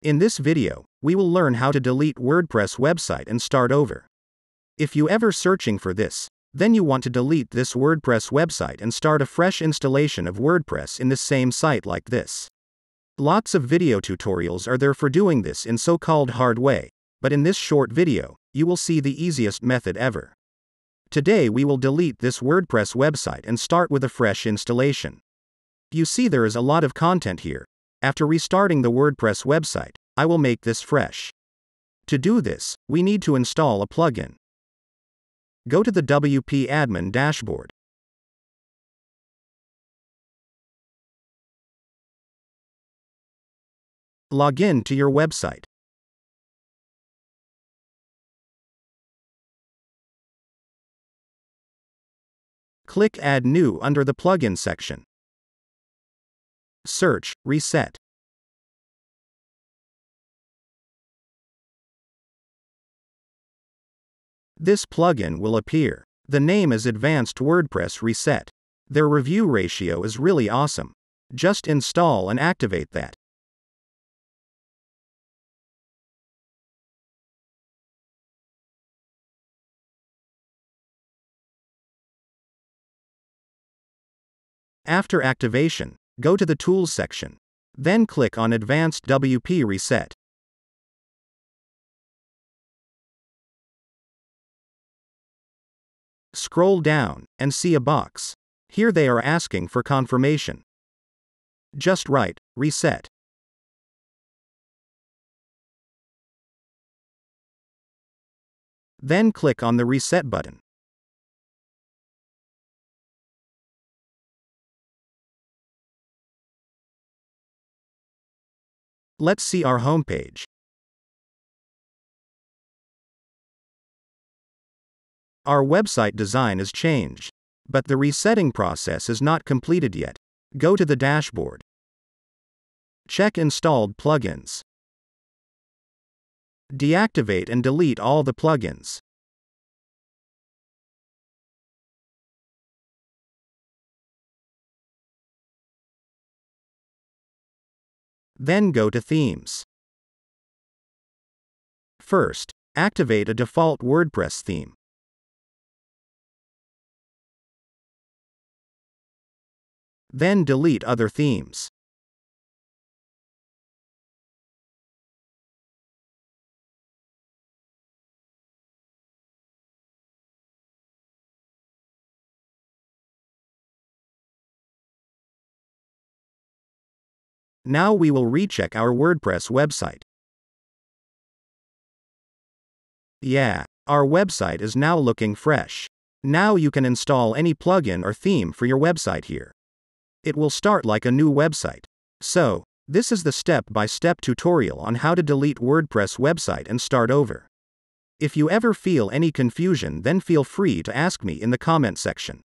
In this video, we will learn how to delete WordPress website and start over. If you ever searching for this, then you want to delete this WordPress website and start a fresh installation of WordPress in the same site like this. Lots of video tutorials are there for doing this in so-called hard way, but in this short video, you will see the easiest method ever. Today we will delete this WordPress website and start with a fresh installation. You see there is a lot of content here. After restarting the WordPress website, I will make this fresh. To do this, we need to install a plugin. Go to the WP Admin dashboard. Log in to your website. Click Add New under the Plugin section. Search Reset. This plugin will appear. The name is Advanced WordPress Reset. Their review ratio is really awesome. Just install and activate that. After activation, go to the Tools section. Then click on Advanced WP Reset. Scroll down and see a box. Here they are asking for confirmation. Just write, Reset. Then click on the Reset button. Let's see our homepage. Our website design is changed, but the resetting process is not completed yet. Go to the dashboard. Check installed plugins. Deactivate and delete all the plugins. Then go to Themes. First, activate a default WordPress theme. Then delete other themes. Now we will recheck our WordPress website. Yeah, our website is now looking fresh. Now you can install any plugin or theme for your website here. It will start like a new website. So, this is the step-by-step tutorial on how to delete WordPress website and start over. If you ever feel any confusion, then feel free to ask me in the comment section.